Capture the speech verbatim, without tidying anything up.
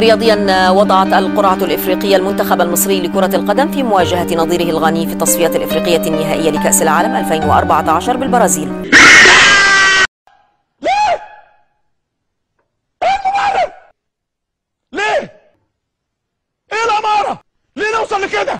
رياضيا، وضعت القرعة الإفريقية المنتخب المصري لكرة القدم في مواجهة نظيره الغاني في التصفيات الإفريقية النهائية لكأس العالم ألفين وأربعة عشر بالبرازيل. ليه؟ ليه؟ إيه الأمارة؟ ليه نوصل لكده؟